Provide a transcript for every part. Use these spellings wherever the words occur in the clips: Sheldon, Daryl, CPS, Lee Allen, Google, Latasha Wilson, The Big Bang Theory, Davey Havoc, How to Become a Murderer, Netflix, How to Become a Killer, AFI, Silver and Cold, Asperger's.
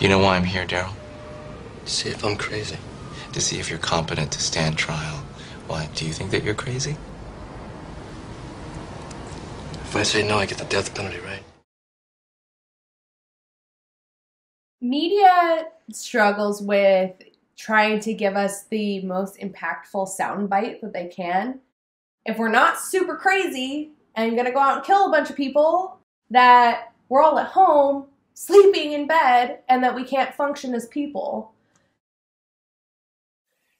You know why I'm here, Daryl? To see if I'm crazy. To see if you're competent to stand trial. Why? Do you think that you're crazy? If I say no, I get the death penalty, right? Media struggles with trying to give us the most impactful soundbite that they can. If we're not super crazy and gonna go out and kill a bunch of people, that we're all at home sleeping in bed and that we can't function as people.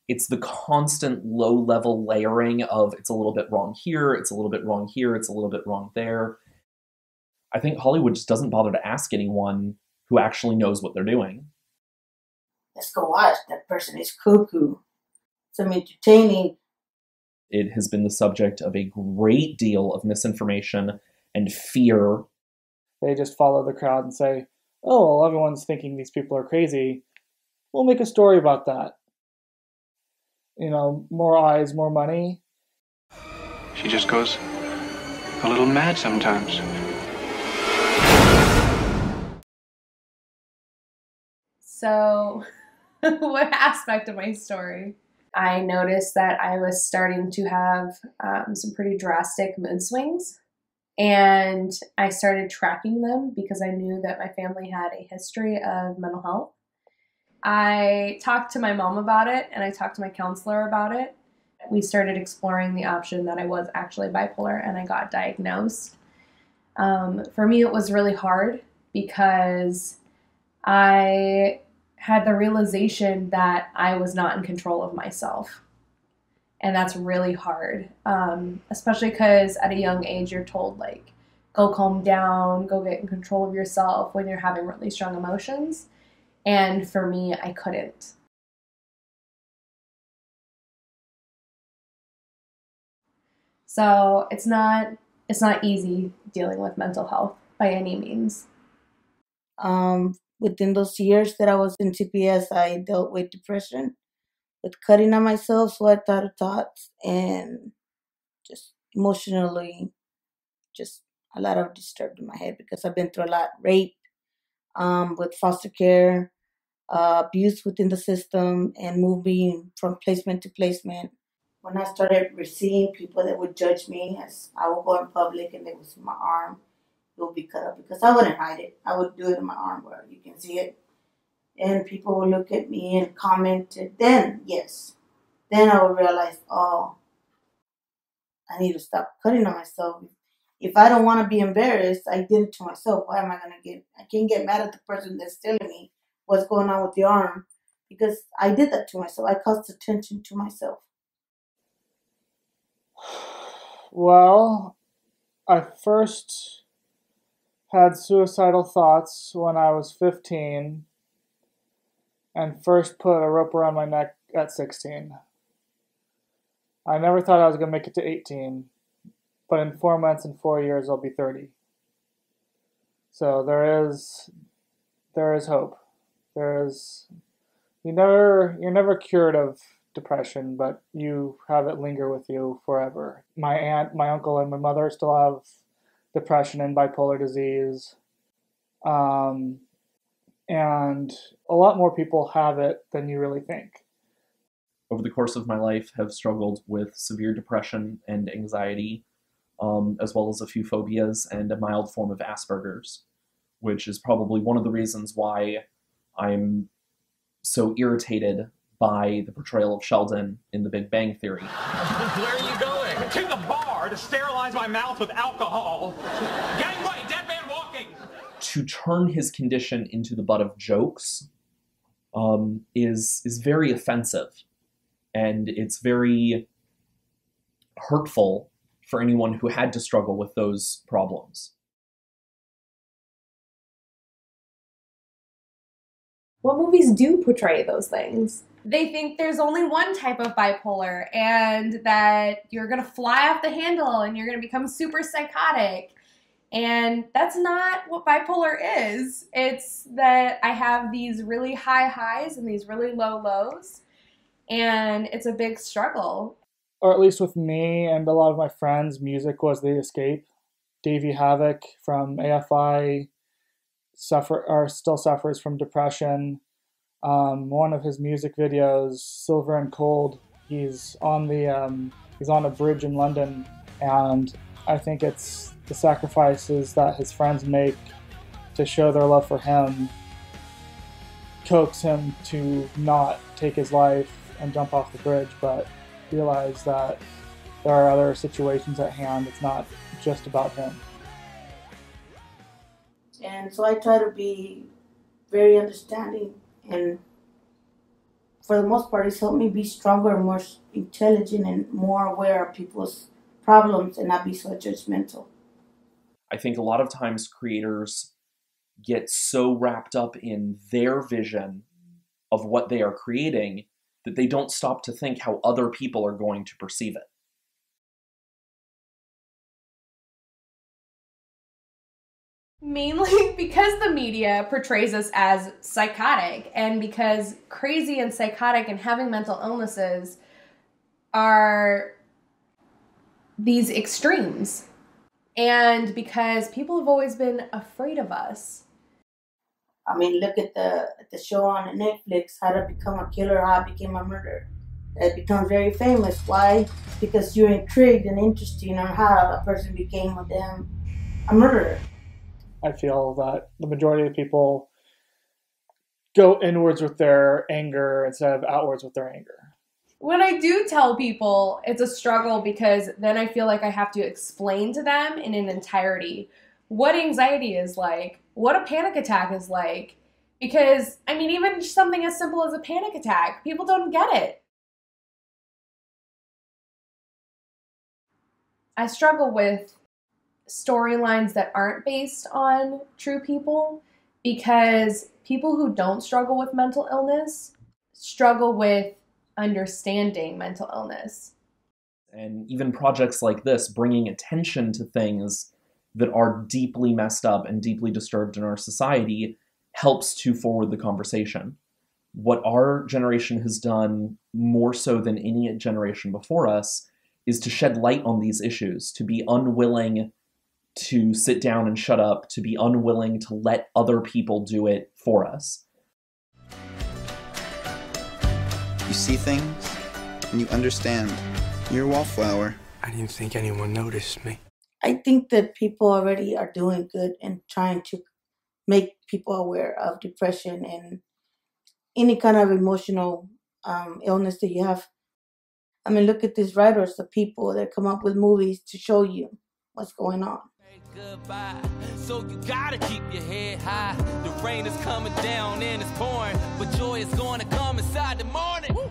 It's the constant low-level layering of it's a little bit wrong here, it's a little bit wrong here, it's a little bit wrong there. I think Hollywood just doesn't bother to ask anyone who actually knows what they're doing. Let's go watch. That person is cuckoo. Some entertaining. It has been the subject of a great deal of misinformation and fear. They just follow the crowd and say, oh, well, everyone's thinking these people are crazy. We'll make a story about that. You know, more eyes, more money. She just goes a little mad sometimes. So, what aspect of my story? I noticed that I was starting to have some pretty drastic mood swings, and I started tracking them because I knew that my family had a history of mental health. I talked to my mom about it, and I talked to my counselor about it. We started exploring the option that I was actually bipolar, and I got diagnosed. For me, it was really hard because I had the realization that I was not in control of myself. And that's really hard, especially because at a young age you're told, like, go calm down, go get in control of yourself when you're having really strong emotions. And for me, I couldn't. So it's not easy dealing with mental health by any means. Within those years that I was in CPS, I dealt with depression, with cutting on myself, suicidal thoughts, and just emotionally, just a lot of disturbed in my head because I've been through a lot. Rape, with foster care, abuse within the system, and moving from placement to placement. When I started seeing people that would judge me, as I would go in public and they would see my arm, will be cut up because I wouldn't hide it. I would do it in my arm where you can see it. And people would look at me and comment. Then, yes, then I would realize, oh, I need to stop cutting on myself. If I don't want to be embarrassed, I did it to myself. Why am I going to get, I can't get mad at the person that's telling me what's going on with the arm because I did that to myself. I caused attention to myself. Well, I first had suicidal thoughts when I was 15 and first put a rope around my neck at 16. I never thought I was going to make it to 18, but in 4 months and 4 years I'll be 30. So there is hope. You're never cured of depression, but you have it linger with you forever. My aunt, my uncle, and my mother still have depression and bipolar disease, and a lot more people have it than you really think. Over the course of my life, have struggled with severe depression and anxiety, as well as a few phobias and a mild form of Asperger's, which is probably one of the reasons why I'm so irritated by the portrayal of Sheldon in The Big Bang Theory. Where are you going? To the bar to sterilize my mouth with alcohol. Gang right, dead man walking. To turn his condition into the butt of jokes is very offensive, and it's very hurtful for anyone who had to struggle with those problems. What movies do portray those things? They think there's only one type of bipolar and that you're going to fly off the handle and you're going to become super psychotic. And that's not what bipolar is. It's that I have these really high highs and these really low lows. And it's a big struggle. Or at least with me and a lot of my friends, music was the escape. Davey Havoc from AFI, still suffers from depression. One of his music videos, Silver and Cold, he's on a bridge in London, and I think it's the sacrifices that his friends make to show their love for him coax him to not take his life and jump off the bridge, but realize that there are other situations at hand. It's not just about him. And so I try to be very understanding, and for the most part it's helped me be stronger, more intelligent, and more aware of people's problems and not be so judgmental. I think a lot of times creators get so wrapped up in their vision of what they are creating that they don't stop to think how other people are going to perceive it. Mainly because the media portrays us as psychotic, and because crazy and psychotic and having mental illnesses are these extremes, and because people have always been afraid of us. I mean, look at the show on Netflix, How to Become a Killer, How to Become a Murderer. It becomes very famous. Why? Because you're intrigued and interested on how a person became a murderer. I feel that the majority of people go inwards with their anger instead of outwards with their anger. When I do tell people, it's a struggle, because then I feel like I have to explain to them in an entirety what anxiety is like, what a panic attack is like, because, I mean, even something as simple as a panic attack, people don't get it. I struggle with storylines that aren't based on true people, because people who don't struggle with mental illness struggle with understanding mental illness. And even projects like this, bringing attention to things that are deeply messed up and deeply disturbed in our society, helps to forward the conversation. What our generation has done more so than any generation before us is to shed light on these issues, to be unwilling to sit down and shut up, to be unwilling to let other people do it for us. You see things, and you understand. You're a wallflower. I didn't think anyone noticed me. I think that people already are doing good and trying to make people aware of depression and any kind of emotional illness that you have. I mean, look at these writers, the people that come up with movies to show you what's going on. Goodbye, so you gotta keep your head high. The rain is coming down and it's pouring, but joy is going to come inside the morning. Woo.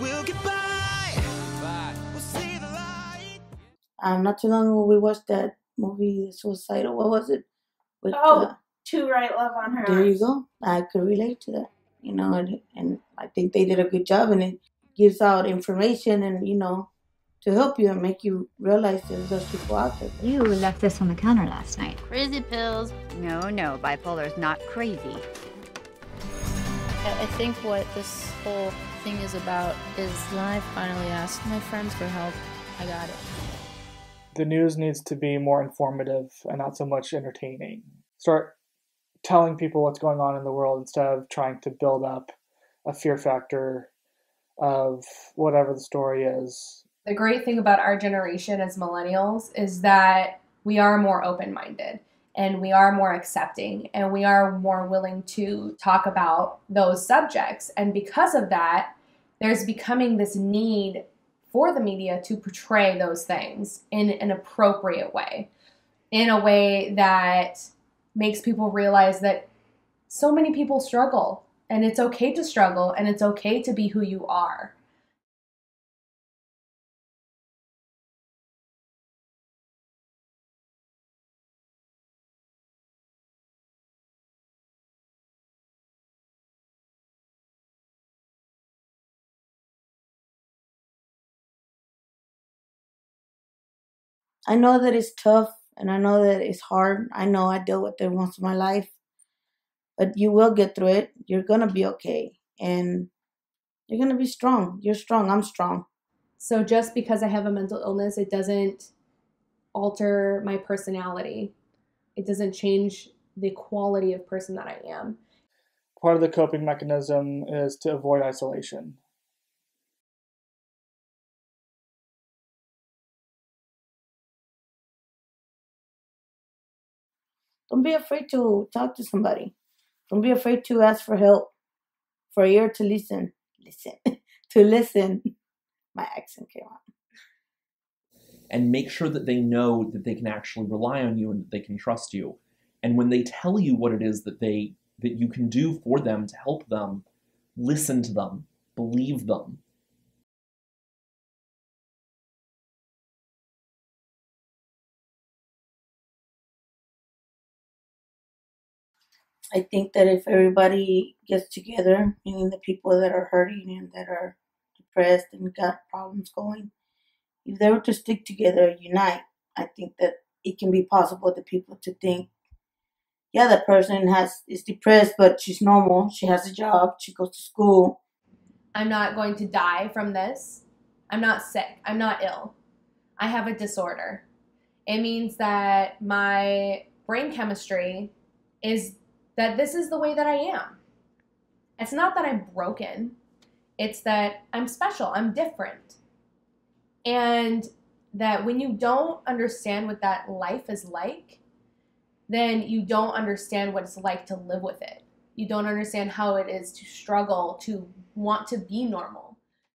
We'll get by. Goodbye. We'll see the light. Not too long ago we watched that movie, Suicidal. What was it? With, To Write Love on Her. There you go. I could relate to that, you know, and I think they did a good job, and it gives out information and, you know, to help you and make you realize that there's people out there. You left this on the counter last night. Crazy pills. No, bipolar's not crazy. I think what this whole thing is about is when I finally asked my friends for help, I got it. The news needs to be more informative and not so much entertaining. Start telling people what's going on in the world instead of trying to build up a fear factor of whatever the story is. The great thing about our generation as millennials is that we are more open-minded, and we are more accepting, and we are more willing to talk about those subjects. And because of that, there's becoming this need for the media to portray those things in an appropriate way, in a way that makes people realize that so many people struggle, and it's okay to struggle, and it's okay to be who you are. I know that it's tough, and I know that it's hard. I know I deal with it once in my life, but you will get through it. You're going to be okay, and you're going to be strong. You're strong. I'm strong. So just because I have a mental illness, it doesn't alter my personality. It doesn't change the quality of person that I am. Part of the coping mechanism is to avoid isolation. Don't be afraid to talk to somebody. Don't be afraid to ask for help, for an ear to listen. To listen. My accent came out. And make sure that they know that they can actually rely on you and that they can trust you. And when they tell you what it is that you can do for them to help them, listen to them, believe them. I think that if everybody gets together, meaning the people that are hurting and that are depressed and got problems going, if they were to stick together, unite, I think that it can be possible to people to think, yeah, that person is depressed, but she's normal. She has a job. She goes to school. I'm not going to die from this. I'm not sick. I'm not ill. I have a disorder. It means that my brain chemistry is that this is the way that I am. It's not that I'm broken. It's that I'm special. I'm different. And that when you don't understand what that life is like, then you don't understand what it's like to live with it. You don't understand how it is to struggle, to want to be normal.